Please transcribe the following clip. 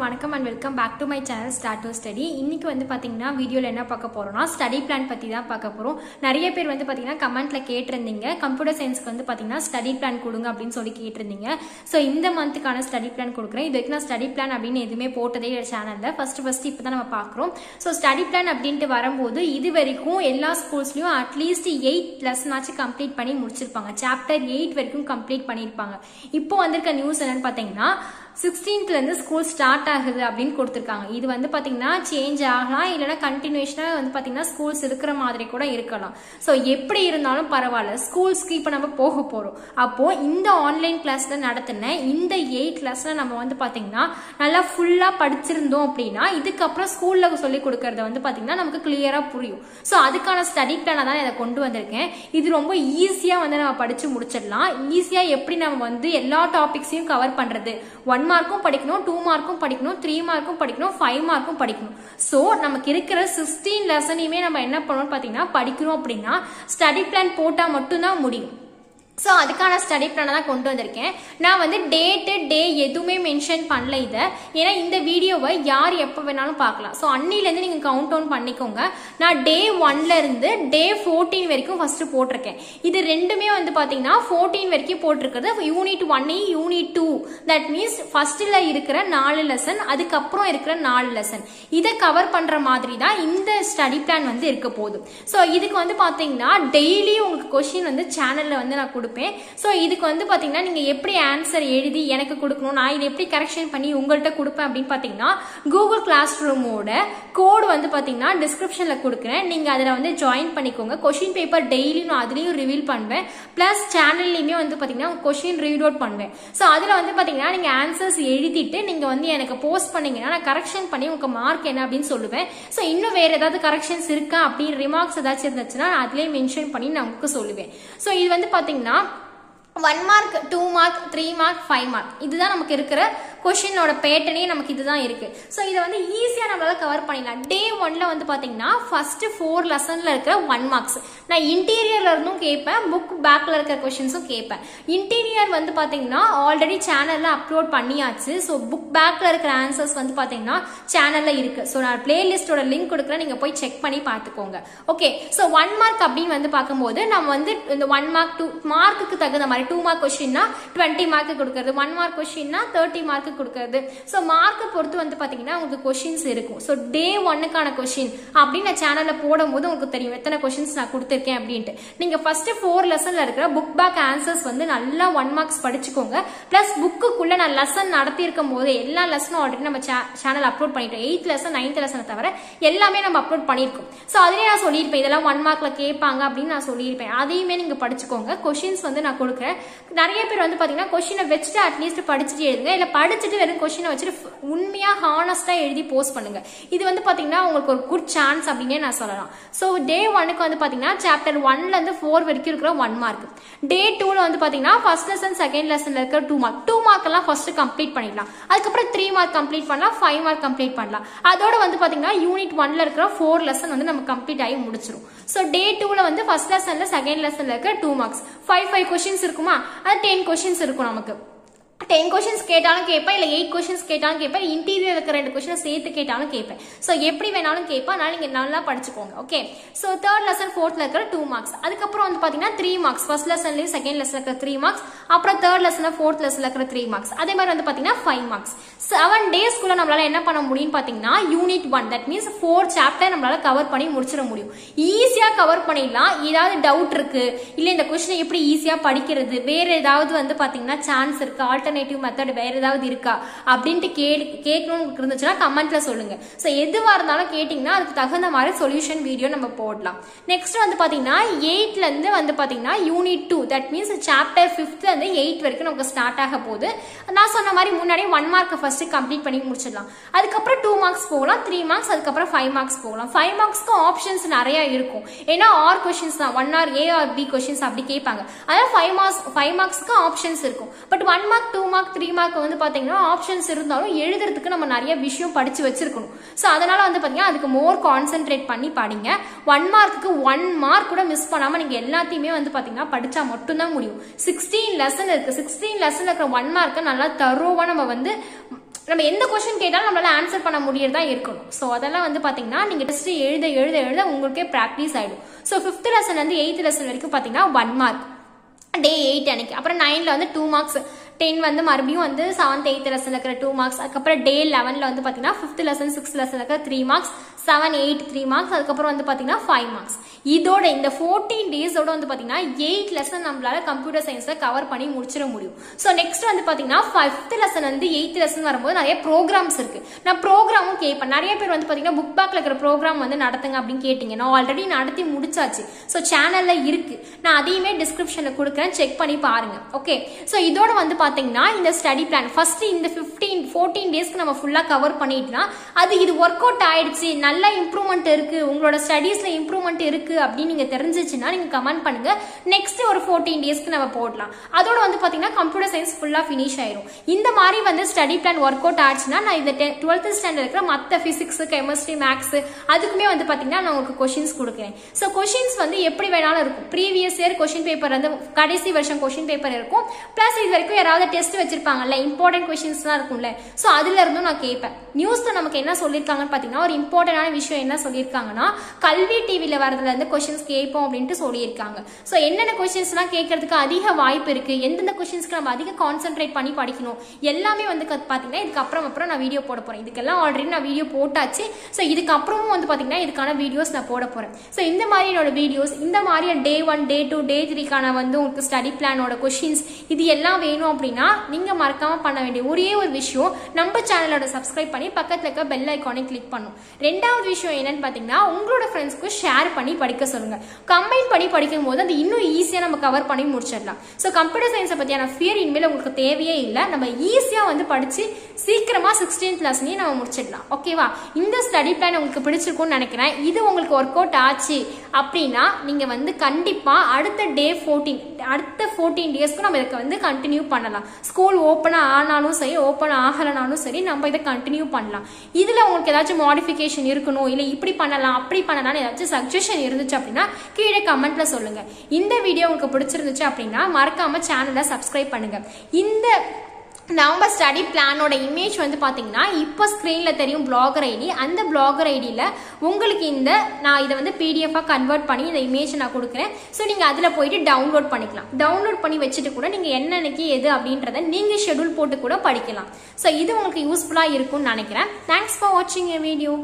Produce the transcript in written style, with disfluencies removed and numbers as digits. Vanakkam and welcome back to my channel Start to Study. இன்னைக்கு வந்து பாத்தீங்கன்னா வீடியோல என்ன பார்க்க போறோம்னா ஸ்டடி பிளான் பத்தி தான் பார்க்க போறோம். நிறைய பேர் வந்து பாத்தீங்கன்னா கமெண்ட்ல கேட்டிருந்தீங்க கம்ப்யூட்டர் சயின்ஸ்க்கு வந்து பாத்தீங்கன்னா ஸ்டடி பிளான் கொடுங்க அப்படினு சொல்லி கேட்டிருந்தீங்க. சோ இந்த மந்த்க்கான ஸ்டடி பிளான் கொடுக்கிறேன். இதுக்கு நான் ஸ்டடி பிளான் அப்படினு எதுமே போட்டதே இல்ல சேனல்ல. ஃபர்ஸ்ட் இப்பதான் நம்ம பார்க்கறோம். சோ ஸ்டடி பிளான் அப்படினு வரும்போது இது வரைக்கும் எல்லா ஸ்கூல்ஸ்லயும் அட்லீஸ்ட் 8 லெசன் ஆச்சு கம்ப்ளீட் பண்ணி முடிச்சிருப்பாங்க. சாப்டர் 8 வரைக்கும் கம்ப்ளீட் பண்ணிருப்பாங்க. இப்போ வந்திருக்க நியூஸ் என்னன்னு பாத்தீங்கன்னா 16th வந்து ஸ்கூல் ஸ்டார்ட் ஆகுது அப்படினு கொடுத்திருக்காங்க. இது வந்து பாத்தீங்கன்னா சேஞ்ச் ஆகலாம் இல்லனா கண்டினியூஷனா வந்து பாத்தீங்கன்னா ஸ்கூல்ஸ் இருக்கிற மாதிரி கூட இருக்கலாம். சோ எப்படி இருந்தாலும் பரவாயில்ல ஸ்கூல்ஸ்க்கு இப்ப நம்ம போக போறோம். அப்போ இந்த ஆன்லைன் கிளாஸ்ல நடத்தின இந்த 8 லெசன் நம்ம வந்து பாத்தீங்கன்னா நல்லா ஃபுல்லா படிச்சிருந்தோம் அப்படின்னா இதுக்கப்புறம் ஸ்கூல்ல சொல்லி கொடுக்கறத வந்து பாத்தீங்கன்னா நமக்கு கிளியரா புரியும். சோ அதுக்கான ஸ்டடி பிளான தான் இதை கொண்டு வந்திருக்கேன். இது ரொம்ப ஈஸியா வந்து நம்ம படிச்சு முடிச்சிடலாம். ஈஸியா எப்படி நம்ம வந்து எல்லா டாபிக்ஸையும் கவர் பண்றது 1 மார்க்கும் படிக்கணும் 2 மார்க்கும் படிக்கணும் 3 மார்க்கும் படிக்கணும் 5 மார்க்கும் படிக்கணும். சோ நமக்கு இருக்கிற 16 லெசனையுமே நம்ம என்ன பண்ணணும் பாத்தீங்கன்னா படிக்கணும் அப்படின்னா ஸ்டடி பிளான் போட்டா மட்டும் தான் முடியும். சோ அதுக்கான ஸ்டடி பிளான தான் கொண்டு வந்திருக்கேன். நான் வந்து டேட் டே எதுவுமே மென்ஷன் பண்ணல இத. ஏன்னா இந்த வீடியோவை யார் எப்ப வேணாலும் பார்க்கலாம். சோ அன்னில இருந்து நீங்க கவுண்ட் டவுன் பண்ணிக்கோங்க. நான் டே 1ல இருந்து டே 14 வரைக்கும் ஃபர்ஸ்ட் போட்டிருக்கேன். இது ரெண்டுமே வந்து பாத்தீங்கன்னா 14 வரைக்கும் போட்டிருக்கிறது யூனிட் 1 யூனிட் 2. தட் மீன்ஸ் ஃபர்ஸ்ட்ல இருக்கிற 4 லெசன் அதுக்கப்புறம் இருக்கிற 4 லெசன் இதை கவர் பண்ற மாதிரி தான் இந்த ஸ்டடி பிளான் வந்து இருக்க போகுது. சோ இதுக்கு வந்து பாத்தீங்கன்னா டெய்லி உங்களுக்கு கொஸ்டின் வந்து சேனல்ல வந்து நான் கொடுப்பேன். சோ இதுக்கு வந்து பாத்தீங்கன்னா நீங்க எப்படி ஆன்சர் எழுதி எனக்கு கொடுக்கணும் நான் இதை எப்படி கரெக்ஷன் பண்ணி உங்கள்கிட்ட கொடுப்பேன் அப்படின்னு பாத்தீங்கன்னா கூகுள் கிளாஸ் ரூமோட கோட் வந்து பாத்தீங்கன்னா டிஸ்கிரிப்ஷன்ல கொடுக்குறேன். நீங்க அதில் வந்து ஜாயின் பண்ணிக்கோங்க. கொஸ்டின் பேப்பர் டெய்லி நான் அதுலயும் ரிவீல் பண்ணுவேன். பிளஸ் சேனல்லையுமே வந்து பாத்தீங்கன்னா கொஸ்டின் ரீட் அவுட் பண்ணுவேன். சோ அதுல வந்து பாத்தீங்கன்னா நீங்க ஆன்சர்ஸ் எழுதிட்டு நீங்க வந்து எனக்கு போஸ்ட் பண்ணீங்கன்னா நான் கரெக்ஷன் பண்ணி உங்க மார்க் என்ன அப்படின்னு சொல்லுவேன். சோ இன்னும் வேற ஏதாவது கரெக்ஷன்ஸ் இருக்கா அப்படின்னு ரிமார்க்ஸ் ஏதாச்சும் இருந்துச்சுன்னா அதுலயே மென்ஷன் பண்ணி நான் உங்களுக்கு சொல்லுவேன். சோ இது வந்து பாத்தீங்கன்னா 1 மார்க் 2 மார்க் 3 மார்க் 5 மார்க் இதுதான் நமக்கு இருக்கிற கொஸ்டினோட பேட்டர்னே நமக்கு இதுதான் இருக்கு. சோ இதை வந்து ஈஸியா நம்மளால கவர் பண்ணிடலாம். டே 1ல வந்து பாத்தீங்கன்னா ஃபர்ஸ்ட் 4 லெசன்ல இருக்கிற 1 மார்க்ஸ் நான் இன்டீரியர்ல இருந்தும் கேட்பேன் புக் பேக்ல இருக்கிற கொஸ்டின்ஸும் கேட்பேன். இன்டீரியர் வந்து பாத்தீங்கன்னா ஆல்ரெடி சேனல்ல அப்லோட் பண்ணியாச்சு. சோ புக் பேக்ல இருக்கிற ஆன்சர்ஸ் வந்து பாத்தீங்கன்னா சேனல்ல இருக்கு. சோ நான் பிளேலிஸ்டோட லிங்க் கொடுக்குறேன். நீங்க போய் செக் பண்ணி பாத்துக்கோங்க. ஓகே சோ 1 மார்க் அப்படின்னு வந்து பார்க்கும்போது நம்ம வந்து இந்த 1 மார்க் 2 மார்க்குக்கு தகுந்த மாதிரி 2 மார்க் கொஸ்டின்னா 20 மார்க்கு கொடுக்கறது 1 மார்க் கொஸ்டின்னா 30 மார்க்கு கொடுக்கிறது. சோ மார்க்க பொறுத்து வந்து பாத்தீங்கன்னா உங்களுக்கு क्वेश्चंस இருக்கும். சோ டே 1 கான क्वेश्चन அப்படி நான் சேனல்ல போடும்போது உங்களுக்கு தெரியும் எத்தனை क्वेश्चंस நான் கொடுத்திருக்கேன் அப்படினு. நீங்க ஃபர்ஸ்ட் 4 லெசன்ல இருக்கிற புக் பேக் ஆன்சர்ஸ் வந்து நல்லா 1 மார்க்ஸ் படிச்சுக்கோங்க. பிளஸ் புக்குக்குள்ள நான் லெசன் நடத்தி இருக்கும்போது எல்லா லெசனும் ஆல்ரெடி நம்ம சேனல் அப்லோட் பண்ணிட்டோம். 8th லெசன் 9th லெசனை தவிர எல்லாமே நம்ம அப்லோட் பண்ணிருக்கோம். சோ அதுலயே நான் சொல்லிருப்பேன் இதெல்லாம் 1 மார்க்ல கேட்பாங்க அப்படி நான் சொல்லிருப்பேன். அதையுமே நீங்க படிச்சுக்கோங்க. क्वेश्चंस வந்து நான் கொடுக்கிறேன். நிறைய பேர் வந்து பாத்தீங்கன்னா क्वेश्चन வெச்சிட்டு அட்லீஸ்ட் படிச்சிட்டு எழுதுங்க இல்ல வெறும் கொஸ்டின் வச்சுட்டு உண்மையா ஹானஸ்டா எழுதி போஸ்ட் பண்ணுங்க. இது வந்து பாத்தீங்கன்னா உங்களுக்கு ஒரு குட் சான்ஸ் அப்படின்னே நான் சொல்லலாம். சோ டே 1க்கு வந்து பாத்தீங்கன்னா சாப்டர் 1ல இருந்து 4 வரைக்கும் இருக்கிற 1 மார்க். டே 2ல வந்து பாத்தீங்கன்னா ஃபர்ஸ்ட் லெசன் செகண்ட் லெசன்ல இருக்கிற 2 மார்க். 2 மார்க் எல்லாம் ஃபர்ஸ்ட் கம்ப்ளீட் பண்ணிடலாம். அதுக்கப்புறம் 3 மார்க் கம்ப்ளீட் பண்ணலாம் 5 மார்க் கம்ப்ளீட் பண்ணலாம். அதோட வந்து பாத்தீங்கன்னா யூனிட் 1ல இருக்கிற 4 லெசன் வந்து நம்ம கம்ப்ளீட் ஆகி முடிச்சிரும். சோ டே 2ல வந்து ஃபர்ஸ்ட் லெசன்ல செகண்ட் லெசன்ல இருக்கிற 2 மார்க்ஸ் 5 கொஸ்டின்ஸ் இருக்குமா அது 10 கொஸ்டின்ஸ் இருக்கும். நமக்கு 10 கொஸ்டின்ஸ் கேட்டாலும் கேட்பேன் இல்ல 8 கொஸ்டின்ஸ் கேட்டாலும் கேட்பேன். இன்டீரியர் இருக்கிற 2 கொஸ்டின் சேர்த்து கேட்டாலும் கேட்பேன். சோ எப்படி வேணாலும் கேட்பேன். அதனால நீங்க நல்லா படிச்சுக்கோங்க. ஓகே சோ 3rd லெசன் 4thல இருக்கிற 2 மார்க்ஸ் அதுக்கப்புறம் வந்து பாத்தீங்கன்னா 3 மார்க்ஸ் ஃபர்ஸ்ட் லெசன்லயும் செகண்ட் லெசன்ல இருக்கிற 3 மார்க்ஸ் அப்புறம் 3rd லெசன்ல 4th லெசன்ல இருக்கிற 3 மார்க்ஸ் அதே மாதிரி வந்து பாத்தீங்கன்னா 5 மார்க்ஸ் 7 டேஸ்க்குள்ள நம்மளால என்ன பண்ண முடியும்னு பாத்தீங்கன்னா யூனிட் 1 தட் மீன்ஸ் 4 சாப்டர் நம்மளால கவர் பண்ணி முடிச்சிட முடியும். ஈஸியா கவர் பண்ணிடலாம். ஏதாவது டவுட் இருக்கு இல்ல இந்த கொஸ்டினை எப்படி ஈஸியா படிக்கிறது வேற ஏதாவது வந்து பாத்தீங்கன்னா சான்ஸ் இருக்கு ஆல்டர்னேட்டிவ் மெத்தட் வேற ஏதாவது இருக்கா அப்படின்ட்டு கேட்கணும் இருந்துச்சுன்னா கமெண்ட்ல சொல்லுங்க. சோ எதுவா இருந்தாலும் கேட்டீங்கன்னா அதுக்கு தகுந்த மாதிரி சொல்யூஷன் வீடியோ நம்ம போடலாம். நெக்ஸ்ட் வந்து பாத்தீங்கன்னா 8ல இருந்து வந்து பாத்தீங்கன்னா unit 2 that means chapter 5th இருந்து 8 வரைக்கும் நமக்கு ஸ்டார்ட் ஆக போகுது. நான் சொன்ன மாதிரி முன்னாடி 1 மார்க் ஃபர்ஸ்ட் கம்ப்ளீட் பண்ணி முடிச்சிடலாம். அதுக்கப்புறம் 2 மார்க்ஸ் போகலாம் 3 மார்க்ஸ் அதுக்கப்புறம் 5 மார்க்ஸ் போகலாம். 5 மார்க்ஸ்க்கு ஆப்ஷன்ஸ் நிறைய இருக்கும். ஏன்னா ஆர் கொஸ்டின்ஸ் தான் 1 or A or B questions அப்படி கேட்பாங்க. அதாவது 5 மார்க்ஸ்க்கு ஆப்ஷன்ஸ் இருக்கும். பட் 1 மார்க் 2 மார்க் 3 மார்க் வந்து பாத்தீங்கன்னா ஆப்ஷன்ஸ் இருந்தாலும் எழுதுறதுக்கு நம்ம நிறைய விஷயம் படிச்சு வச்சிருக்கணும். சோ அதனால வந்து பாத்தீங்கன்னா அதுக்கு மோர் கான்சென்ட்ரேட் பண்ணி படிங்க. 1 மார்க்குக்கு 1 மார்க் கூட மிஸ் பண்ணாம நீங்க எல்லாத்தையுமே வந்து பாத்தீங்கன்னா படிச்சா மட்டும் தான் முடியும். 16 லெசன் இருக்கு. 16 லெசன் இருக்கிற 1 மார்க்கை நல்லா தரோவா நம்ம வந்து நம்ம எந்த क्वेश्चन கேட்டாலும் நம்மளால ஆன்சர் பண்ண முடியறதா இருக்கணும். சோ அதெல்லாம் வந்து பாத்தீங்கன்னா நீங்க டெஸ்ட் எழுத எழுத எழுத உங்களுக்கு பிராக்டீஸ் ஆயிடும். சோ 5th லெசன்ல இருந்து 8th லெசன் வரைக்கும் பாத்தீங்கன்னா 1 மார்க் டே 8 அன்னைக்கு, அப்புறம் 9ல வந்து 2 marks, 10 வந்து மறுபடியும் வந்து 7th 8th லெசன்ல இருக்கிற 2 marks, அதுக்கப்புறம் டே 11ல வந்து பாத்தீங்கன்னா 5th லெசன் 6th லெசன்ல இருக்கிற 3 marks, 7 8 3 marks, அதுக்கப்புறம் வந்து பாத்தீங்கன்னா 5 marks. இதோட இந்த 14 டேஸோட வந்து பாத்தீங்கன்னா 8 லெசன் நம்மளால கம்ப்யூட்டர் சயின்ஸ்ல கவர் பண்ணி முடிச்சிட முடியும். சோ நெக்ஸ்ட் வந்து பாத்தீங்கன்னா 5th லெசன் வந்து 8th லெசன் வரும்போது நிறைய ப்ரோக்ராம்ஸ் இருக்கு. நான் ப்ரோக்ராமும் கேட்பேன். நிறைய பேர் வந்து பாத்தீங்கன்னா புக் பேக்ல இருக்கிற ப்ரோக்ராம் வந்து நடத்துங்க அப்படின்னு கேட்டீங்க. நான் ஆல்ரெடி நடத்தி முடிச்சாச்சு. சோ சேனல்ல இருக்கு, நான் அதையுமே டிஸ்கிரிப்ஷன்ல கொடுக்குறேன், செக் பண்ணி பாருங்க. ஓகே, சோ இதோட வந்து பாத்தீங்கன்னா இந்த ஸ்டடி பிளான் ஃபர்ஸ்ட் இந்த 14 டேஸ்க்கு நம்ம ஃபுல்லா கவர் பண்ணிட்டோம்னா அது இது ஒர்க் அவுட் ஆயிடுச்சு, நல்ல இம்ப்ரூவ்மெண்ட் இருக்கு, உங்களோட ஸ்டடீஸ்ல இம்ப்ரூவ்மெண்ட் இருக்கு அப்படி நீங்க தெரிஞ்சிச்சுனா நீங்க கமெண்ட் பண்ணுங்க. நெக்ஸ்ட் ஒரு 14 டேஸ்க்கு நம்ம போடலாம். அதோட வந்து பாத்தீங்கன்னா கம்ப்யூட்டர் சயின்ஸ் ஃபுல்லா ஃபினிஷ் ஆயிடும். இந்த மாதிரி வந்து ஸ்டடி பிளான் ஒர்க் அவுட் ஆச்சுன்னா நான் இந்த 12th ஸ்டாண்டர்ட் இருக்கிற மத்த பிசிக்ஸ் கெமிஸ்ட்ரி மேக்ஸ் அதுக்குமே வந்து பாத்தீங்கன்னா நான் உங்களுக்கு கொஸ்டின்ஸ் கொடுக்கிறேன். சோ கொஸ்டின்ஸ் வந்து எப்படி வேணாலும் இருக்கும். ப்ரீவியஸ் இயர் கொஸ்டின் பேப்பர் வந்து கடைசி வருஷம் கொஸ்டின் பேப்பர் இருக்கும். பிளஸ் இது வரைக்கும் யாராவது டெஸ்ட் வச்சிருப்பாங்கல்ல, இம்பார்ட்டன்ட் கொஸ்டின்ஸ் தான் இருக்கும்ல. சோ அதுல இருந்தும் நான் கேட்பேன். நியூஸ்ல நமக்கு என்ன சொல்லிருக்காங்கன்னு பாத்தீங்கன்னா ஒரு இம்பார்ட்டன்டான விஷயம் என்ன சொல்லிருக்காங்கன்னா கல்வி டிவில வரதுல இருந்து கொஸ்டின்ஸ் கேட்போம் அப்படின்ட்டு சொல்லியிருக்காங்க. சோ என்னென்ன கொஸ்டின்ஸ்லாம் கேட்கறதுக்கு அதிக வாய்ப்பு இருக்கு, எந்தெந்த கொஸ்டின்ஸ்க்கு நம்ம அதிக கான்சென்ட்ரேட் பண்ணி படிக்கணும் எல்லாமே வந்து பாத்தீங்கன்னா இதுக்கப்புறம் நான் வீடியோ போட போறேன். இதுக்கெல்லாம் ஆல்ரெடி நான் வீடியோ போட்டாச்சு. சோ இதுக்கப்புறமும் வந்து பாத்தீங்கன்னா இதுக்கான வீடியோஸ் நான் போட போறேன். சோ இந்த மாதிரி என்னோட வீடியோஸ், இந்த மாதிரி டே 1 டே 2 டே 3க்கான வந்து உங்களுக்கு ஸ்டடி பிளானோட கொஸ்டின்ஸ் இது எல்லாம் வேணும் அப்படின்னா நீங்க மறக்காம பண்ண வேண்டிய ஒரே ஒரு விஷயம் நம்ம சேனலோட சப்ஸ்கிரைப் பண்ணி பக்கத்துல இருக்க பெல் ஐகானை கிளிக் பண்ணும். ரெண்டாவது விஷயம் என்னன்னு பாத்தீங்கன்னா உங்களோட ஃப்ரெண்ட்ஸ்க்கு ஷேர் பண்ணி படிக்க சொல்லுங்க. கம்பைன் பண்ணி படிக்கும் போது அது இன்னும் ஈஸியா நம்ம கவர் பண்ணி முடிச்சிடலாம். சோ கம்ப்யூட்டர் சயின்ஸை பத்தியான ஃபியர் இனிமேல் உங்களுக்கு தேவையே இல்லை. நம்ம ஈஸியா வந்து படிச்சு சீக்கிரமா 16th லெசனையும் நம்ம முடிச்சிடலாம். ஓகேவா? இந்த ஸ்டடி பிளான் உங்களுக்கு பிடிச்சிருக்கும்னு நினைக்கிறேன். இது உங்களுக்கு ஒர்க் அவுட் ஆச்சு அப்படின்னா நீங்க வந்து கண்டிப்பா அடுத்த டே 14 அடுத்த 14 டேஸ்க்கு நம்ம இதை வந்து கண்டினியூ பண்ணலாம். ஸ்கூல் ஓப்பன் ஆனாலும் சரி ஓப்பன் ஆகலனாலும் சரி நம்ம இதை கண்டினியூ பண்ணலாம். இதுல உங்களுக்கு ஏதாச்சும் மாடிஃபிகேஷன் இருக்கணும், இல்லை இப்படி பண்ணலாம் அப்படி பண்ணலாம் ஏதாச்சும் சஜஷன் இருந்துச்சு அப்படின்னா கீழே கமெண்ட்ல சொல்லுங்க. இந்த வீடியோ உங்களுக்கு பிடிச்சிருந்துச்சு அப்படின்னா மறக்காம சேனலை சப்ஸ்கிரைப் பண்ணுங்க. இந்த நம்ம ஸ்டடி பிளானோட இமேஜ் வந்து பாத்தீங்கன்னா இப்போ ஸ்கிரீன்ல தெரியும் பிளாகர் ஐடி. அந்த பிளாகர் ஐடியில உங்களுக்கு இந்த நான் இதை வந்து PDF ஆ கன்வெர்ட் பண்ணி இந்த இமேஜ் நான் கொடுக்குறேன். ஸோ நீங்க அதுல போயிட்டு டவுன்லோட் பண்ணிக்கலாம். டவுன்லோட் பண்ணி வச்சுட்டு கூட நீங்க என்னன்னைக்கு எது அப்படின்றத நீங்க ஷெடியூல் போட்டு கூட படிக்கலாம். ஸோ இது உங்களுக்கு யூஸ்ஃபுல்லா இருக்கும்னு நினைக்கிறேன். தேங்க்ஸ் ஃபார் வாட்சிங் வீடியோ.